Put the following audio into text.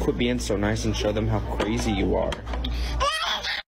Quit being so nice and show them how crazy you are.